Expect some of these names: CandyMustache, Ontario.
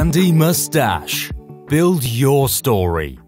Candy Mustache. Build your story.